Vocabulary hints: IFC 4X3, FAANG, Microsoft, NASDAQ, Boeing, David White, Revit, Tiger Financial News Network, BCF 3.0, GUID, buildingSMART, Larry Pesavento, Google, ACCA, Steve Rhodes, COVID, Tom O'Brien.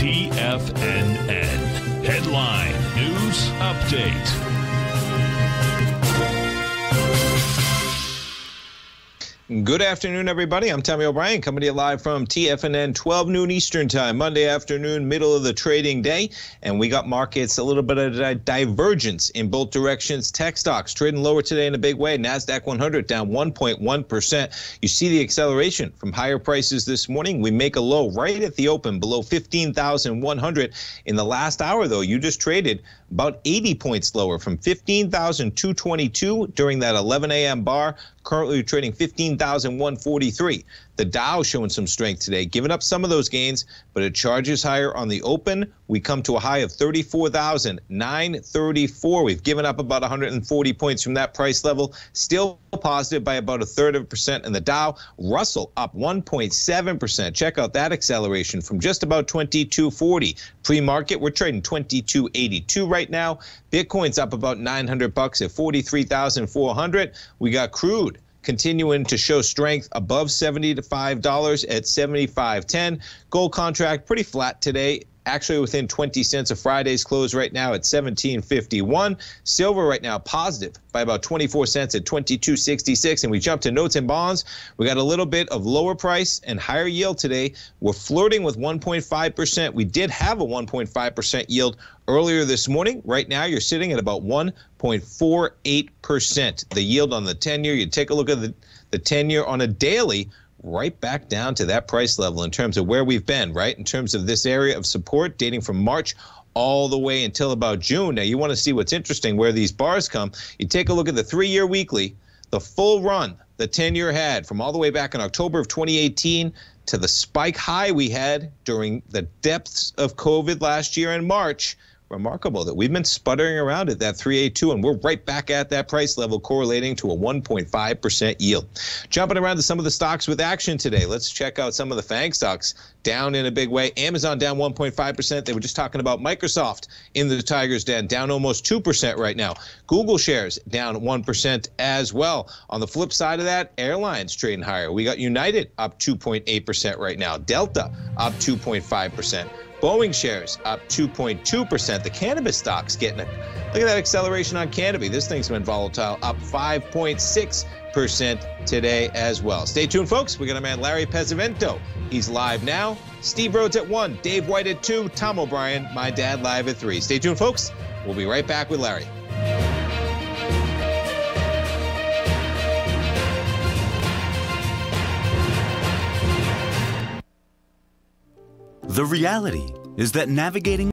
TFNN. Headline News Update. Good afternoon, everybody. I'm Tommy O'Brien, coming to you live from TFNN, 12 noon Eastern Time, Monday afternoon, middle of the trading day. And we got markets a little bit of a divergence in both directions. Tech stocks trading lower today in a big way. NASDAQ 100 down 1.1%. You see the acceleration from higher prices this morning. We make a low right at the open below 15,100. In the last hour, though, you just traded about 80 points lower from 15,222 during that 11 a.m. bar. Currently trading 15,143. The Dow showing some strength today, giving up some of those gains, but it charges higher on the open. We come to a high of 34,934. We've given up about 140 points from that price level. Still positive by about 1/3% in the Dow. Russell up 1.7%. Check out that acceleration from just about 2240. Pre-market, we're trading 2282 right now. Bitcoin's up about $900 at 43,400. We got crude continuing to show strength above $75 at 75.10. Gold contract pretty flat today, actually within 20 cents of Friday's close right now at 17.51. Silver right now positive by about 24 cents at 22.66. And we jump to notes and bonds. We got a little bit of lower price and higher yield today. We're flirting with 1.5%. We did have a 1.5% yield earlier this morning. Right now you're sitting at about 1.48%. The yield on the 10-year, you take a look at the 10-year on a daily, right back down to that price level in terms of where we've been, right? In terms of this area of support dating from March all the way until about June. Now, you want to see what's interesting, where these bars come. You take a look at the 3-year weekly, the full run the 10-year had from all the way back in October of 2018 to the spike high we had during the depths of COVID last year in March. Remarkable that we've been sputtering around at that 382, and we're right back at that price level, correlating to a 1.5% yield. Jumping around to some of the stocks with action today. Let's check out some of the FAANG stocks down in a big way. Amazon down 1.5%. They were just talking about Microsoft in the Tiger's Den, down almost 2% right now. Google shares down 1% as well. On the flip side of that, airlines trading higher. We got United up 2.8% right now. Delta up 2.5%. Boeing shares up 2.2%. The cannabis stock's getting it. Look at that acceleration on Canopy. This thing's been volatile, up 5.6% today as well. Stay tuned, folks. We got a man, Larry Pesavento. He's live now. Steve Rhodes at 1, Dave White at 2, Tom O'Brien, my dad, live at 3. Stay tuned, folks. We'll be right back with Larry. The reality is that navigating